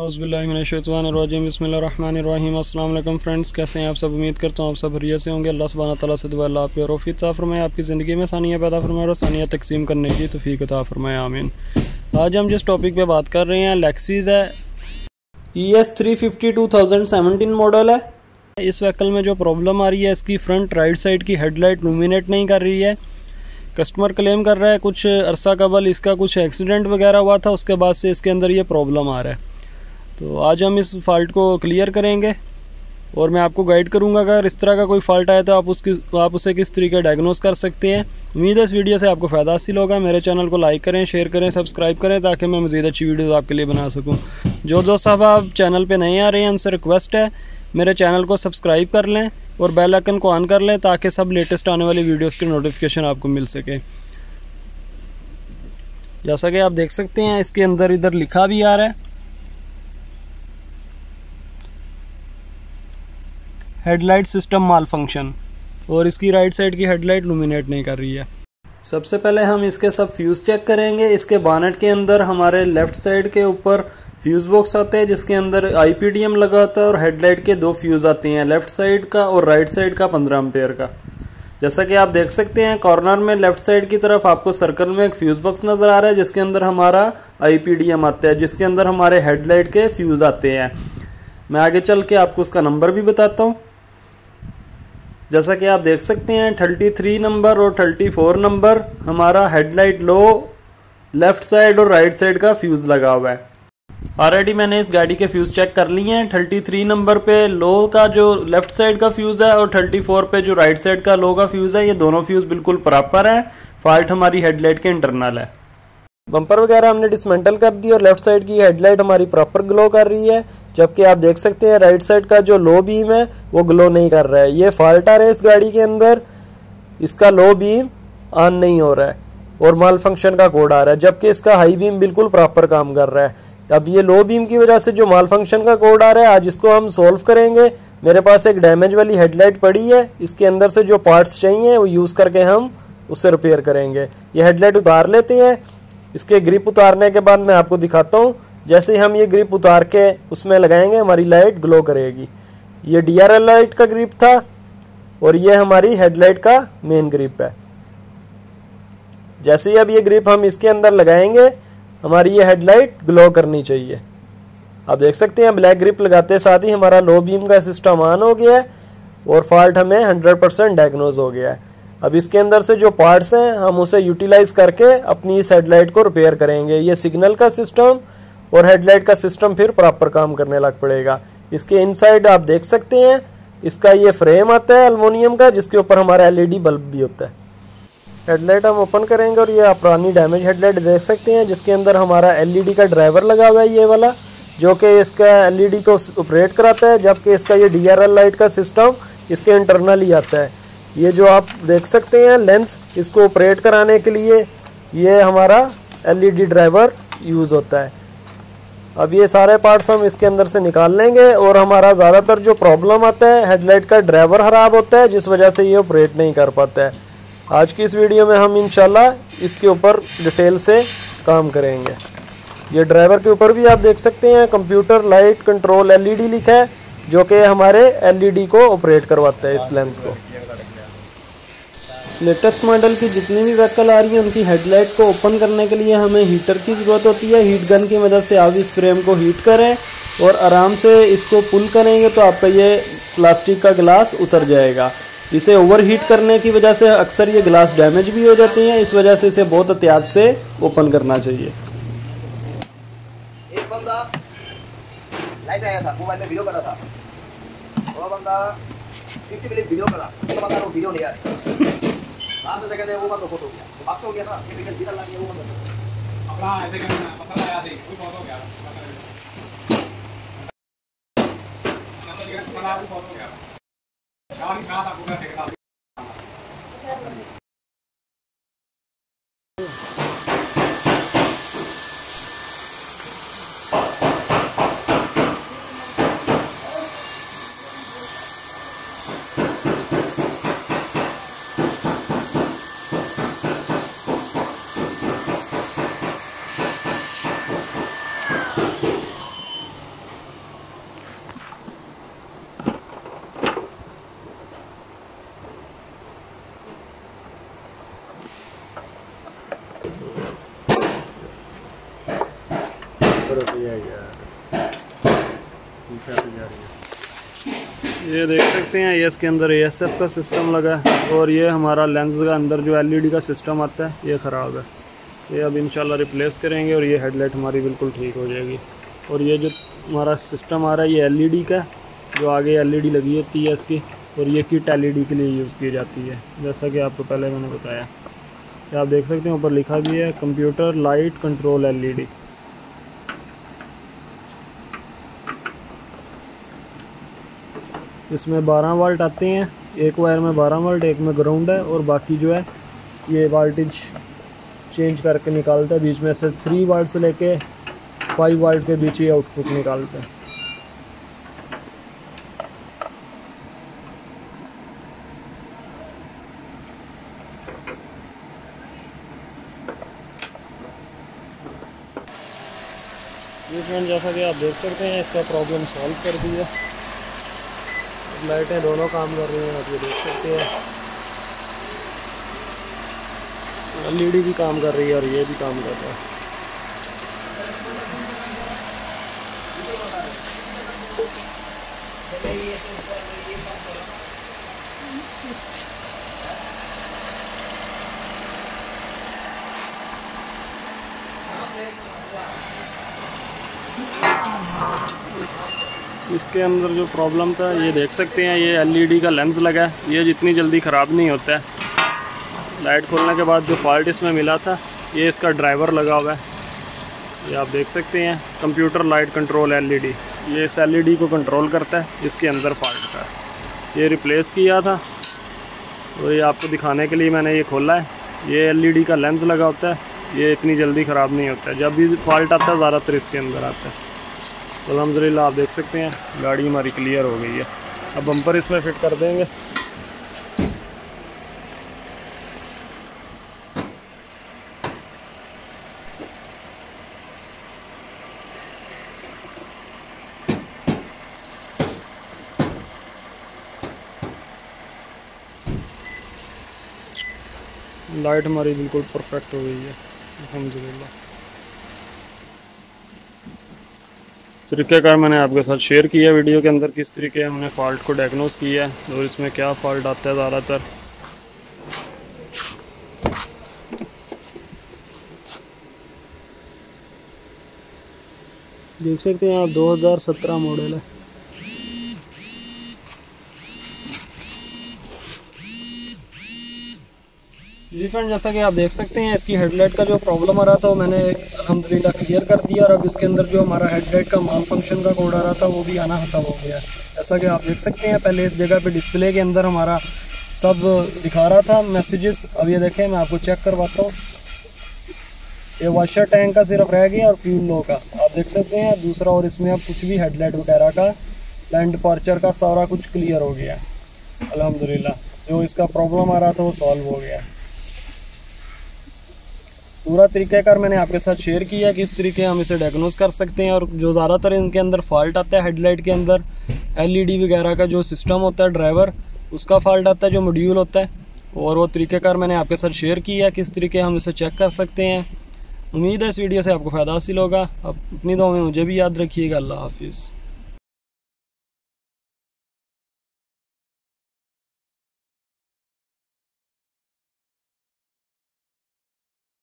औज़ुबिल्लाहिमिनश्शैतानिर्रजीम बिस्मिल्लाहिर्रहमानिर्रहीम। अस्सलाम वालेकुम फ्रेंड्स, कैसे हैं आप सब? उम्मीद करता हूँ आप सब खैरियत से होंगे। अल्लाह सुब्हानहू तआला से दुआ अल्लाह आपकी रौफीक अता फरमाए, आपकी ज़िंदगी में आसानियाँ पैदा फरमाए और आसानियाँ तकसीम करने की तौफीक अता फरमाए, आमीन। आज हम जिस टॉपिक पे बात कर रहे हैं लेक्सिस है ES 350 2017 मॉडल है। इस व्हीकल में जो प्रॉब्लम आ रही है, इसकी फ्रंट राइट साइड की हेडलाइट लुमिनेट नहीं कर रही है। कस्टमर क्लेम कर रहा है कुछ अरसा कबल इसका कुछ एक्सीडेंट वगैरह हुआ था, उसके बाद से इसके अंदर ये प्रॉब्लम आ रहा है। तो आज हम इस फ़ाल्ट को क्लियर करेंगे और मैं आपको गाइड करूंगा अगर इस तरह का कोई फ़ाल्ट आया तो आप उसे किस तरीके डायग्नोस कर सकते हैं। उम्मीद है इस वीडियो से आपको फ़ायदा हासिल होगा। मेरे चैनल को लाइक करें, शेयर करें, सब्सक्राइब करें ताकि मैं मज़ीद अच्छी वीडियोस आपके लिए बना सकूं। जो दोस्त साहब आप चैनल पर नए आ रहे हैं उनसे रिक्वेस्ट है मेरे चैनल को सब्सक्राइब कर लें और बेल आइकन को ऑन कर लें ताकि सब लेटेस्ट आने वाली वीडियोज़ की नोटिफिकेशन आपको मिल सके। जैसा कि आप देख सकते हैं इसके अंदर इधर लिखा भी आ रहा है हेडलाइट सिस्टम माल फंक्शन और इसकी राइट साइड की हेडलाइट लुमिनेट नहीं कर रही है। सबसे पहले हम इसके सब फ्यूज़ चेक करेंगे। इसके बानेट के अंदर हमारे लेफ़्ट साइड के ऊपर फ्यूज़ बॉक्स आते हैं जिसके अंदर IPDM लगा होता है और हेडलाइट के दो फ्यूज़ आते हैं, लेफ़्ट साइड का और राइट साइड का 15 एम्पेयर का। जैसा कि आप देख सकते हैं कॉर्नर में लेफ़्ट साइड की तरफ आपको सर्कल में एक फ्यूज़ बॉक्स नज़र आ रहा है जिसके अंदर हमारा IPDM आता है, जिसके अंदर हमारे हेडलाइट के फ्यूज़ आते हैं। मैं आगे चल के आपको उसका नंबर भी बताता हूँ। जैसा कि आप देख सकते हैं 33 नंबर और 34 नंबर हमारा हेडलाइट लो लेफ़्ट साइड और राइट साइड का फ्यूज़ लगा हुआ है। ऑलरेडी मैंने इस गाड़ी के फ्यूज़ चेक कर लिए हैं। 33 नंबर पे लो का जो लेफ़्ट साइड का फ्यूज़ है और 34 पे जो राइट साइड का लो का फ्यूज़ है, ये दोनों फ्यूज़ बिल्कुल बराबर हैं। फॉल्ट हमारी हेडलाइट के इंटरनल है। बम्पर वगैरह हमने डिसमेंटल कर दी और लेफ़्ट साइड की हेडलाइट हमारी प्रॉपर ग्लो कर रही है, जबकि आप देख सकते हैं राइट साइड का जो लो बीम है वो ग्लो नहीं कर रहा है। ये फॉल्ट आ रहा है इस गाड़ी के अंदर, इसका लो बीम ऑन नहीं हो रहा है और माल फंक्शन का कोड आ रहा है, जबकि इसका हाई बीम बिल्कुल प्रॉपर काम कर रहा है। अब ये लो बीम की वजह से जो माल फंक्शन का कोड आ रहा है आज इसको हम सोल्व करेंगे। मेरे पास एक डैमेज वाली हेडलाइट पड़ी है, इसके अंदर से जो पार्ट्स चाहिए वो यूज़ करके हम उसे रिपेयर करेंगे। ये हेडलाइट उतार लेते हैं, इसके ग्रिप उतारने के बाद मैं आपको दिखाता हूँ। जैसे ही हम ये ग्रिप उतार के उसमें लगाएंगे हमारी लाइट ग्लो करेगी। ये DRL लाइट का ग्रिप था और ये हमारी हेडलाइट का मेन ग्रिप है। जैसे ही अब ये ग्रिप हम इसके अंदर लगाएंगे हमारी ये हेडलाइट ग्लो करनी चाहिए। आप देख सकते हैं ब्लैक ग्रिप लगाते साथ ही हमारा लो बीम का सिस्टम ऑन हो गया है और फॉल्ट हमें 100% डायग्नोज हो गया है। अब इसके अंदर से जो पार्ट्स हैं हम उसे यूटिलाइज़ करके अपनी इस हेडलाइट को रिपेयर करेंगे। ये सिग्नल का सिस्टम और हेडलाइट का सिस्टम फिर प्रॉपर काम करने लग पड़ेगा। इसके इनसाइड आप देख सकते हैं इसका ये फ्रेम आता है एल्युमिनियम का, जिसके ऊपर हमारा LED बल्ब भी होता है। हेडलाइट हम ओपन करेंगे और ये पुरानी डैमेज हेडलाइट देख सकते हैं जिसके अंदर हमारा LED का ड्राइवर लगा हुआ है, ये वाला जो कि इसका LED को ऑपरेट कराता है, जबकि इसका ये DRL लाइट का सिस्टम इसके इंटरनल ही आता है। ये जो आप देख सकते हैं लेंस, इसको ऑपरेट कराने के लिए ये हमारा LED ड्राइवर यूज़ होता है। अब ये सारे पार्ट्स हम इसके अंदर से निकाल लेंगे और हमारा ज़्यादातर जो प्रॉब्लम आता है हेडलाइट का ड्राइवर ख़राब होता है जिस वजह से ये ऑपरेट नहीं कर पाता है। आज की इस वीडियो में हम इंशाल्लाह इसके ऊपर डिटेल से काम करेंगे। ये ड्राइवर के ऊपर भी आप देख सकते हैं कंप्यूटर लाइट कंट्रोल LED लिखा है, जो कि हमारे LED को ऑपरेट करवाता है इस लेंस को। लेटेस्ट मॉडल की जितनी भी व्हीकल आ रही है उनकी हेडलाइट को ओपन करने के लिए हमें हीटर की ज़रूरत होती है। हीट गन की मदद से आप इस फ्रेम को हीट करें और आराम से इसको पुल करेंगे तो आपका ये प्लास्टिक का गिलास उतर जाएगा। इसे ओवर हीट करने की वजह से अक्सर ये गिलास डैमेज भी हो जाते हैं, इस वजह से इसे बहुत एहतियात से ओपन करना चाहिए। एक बंदा लाइव आया था, मोबाइल में वीडियो कर रहा था, वो बंदा 50 मिनट वीडियो कर रहा था, वीडियो नहीं आ रही। आप ऐसे कहते हैं वो बात बहुत हो गया, बात तो हो गया ना, ये बिकल जीता लगी वो बात अपना ऐसे करना पता आया थी कोई बहुत हो गया मतलब ये बना भी बहुत हो गया गाड़ी का था पूरा ठेका ये देख सकते हैं एएस के अंदर एएसएफ का सिस्टम लगा है और ये हमारा लेंस का अंदर जो एलईडी का सिस्टम आता है ये ख़राब है, ये अब इंशाल्लाह रिप्लेस करेंगे और ये हेडलाइट हमारी बिल्कुल ठीक हो जाएगी। और ये जो हमारा सिस्टम आ रहा है ये एलईडी का, जो आगे एलईडी लगी होती है इसकी, और ये किट एलईडी के लिए यूज़ की जाती है। जैसा कि आपको पहले मैंने बताया, आप देख सकते हैं ऊपर लिखा भी है कंप्यूटर लाइट कंट्रोल एलईडी। इसमें 12 वाल्ट आते हैं, एक वायर में 12 वाल्ट, एक में ग्राउंड है और बाकी जो है ये वाल्टेज चेंज करके निकालता है। बीच में से 3 वाल्ट से लेके 5 वाल्ट के बीच ये आउटपुट निकालता है। जैसा कि आप देख सकते हैं इसका प्रॉब्लम सॉल्व कर दिया, लाइटें दोनों काम कर रही हैं। आप ये देख सकते हैं एलईडी भी काम कर रही है और ये भी काम कर रहा है। इसके अंदर जो प्रॉब्लम था ये देख सकते हैं, ये एलईडी का लेंस लगा है, ये जितनी जल्दी ख़राब नहीं होता है। लाइट खोलने के बाद जो फॉल्ट इसमें मिला था ये इसका ड्राइवर लगा हुआ है, ये आप देख सकते हैं कंप्यूटर लाइट कंट्रोल एलईडी। ये इस एलईडी को कंट्रोल करता है, इसके अंदर फॉल्ट था, ये रिप्लेस किया था। तो ये आपको दिखाने के लिए मैंने ये खोला है। ये एलईडी का लेंस लगा होता है, ये इतनी जल्दी ख़राब नहीं होता है, जब भी फॉल्ट आता है ज़्यादातर इसके अंदर आता है। तो अल्हम्दुलिल्लाह आप देख सकते हैं गाड़ी हमारी क्लियर हो गई है। अब बम्पर इसमें फिट कर देंगे। लाइट हमारी बिल्कुल परफेक्ट हो गई है अल्हम्दुलिल्लाह। तरीक़ाकार मैंने आपके साथ शेयर किया वीडियो के अंदर, किस तरीके हमने फ़ॉल्ट को डायग्नोस किया है और इसमें क्या फ़ॉल्ट आता है ज़्यादातर। देख सकते हैं आप 2017 मॉडल है। जी फ्रेंड, जैसा कि आप देख सकते हैं इसकी हेडलाइट का जो प्रॉब्लम आ रहा था वो मैंने अल्हम्दुलिल्लाह क्लियर कर दिया। और अब इसके अंदर जो हमारा हेडलाइट का माल फंक्शन का कोड आ रहा था वो भी आना ख़त्म हो गया। जैसा कि आप देख सकते हैं पहले इस जगह पे डिस्प्ले के अंदर हमारा सब दिखा रहा था मैसेजेस। अब ये देखें, मैं आपको चेक करवाता हूँ। ये वाशर टैंक का सिर्फ रह गया और फ्यूल लो का आप देख सकते हैं दूसरा, और इसमें अब कुछ भी हेडलाइट वगैरह का, लैंड डिपार्चर का सारा कुछ क्लियर हो गया अल्हम्दुलिल्लाह। जो इसका प्रॉब्लम आ रहा था वो सॉल्व हो गया। पूरा तरीक़ाकार मैंने आपके साथ शेयर किया कि इस तरीके हम इसे डायग्नोस कर सकते हैं। और जो ज़्यादातर इनके अंदर फॉल्ट आता है हेडलाइट के अंदर, एलईडी वगैरह का जो सिस्टम होता है ड्राइवर उसका फॉल्ट आता है, जो मॉड्यूल होता है। और वो तरीक़ाकार मैंने आपके साथ शेयर किया कि इस तरीके हम इसे चेक कर सकते हैं। उम्मीद है इस वीडियो से आपको फ़ायदा हासिल होगा। आप अपनी दुआ में मुझे भी याद रखिएगा। अल्लाह हाफिज़।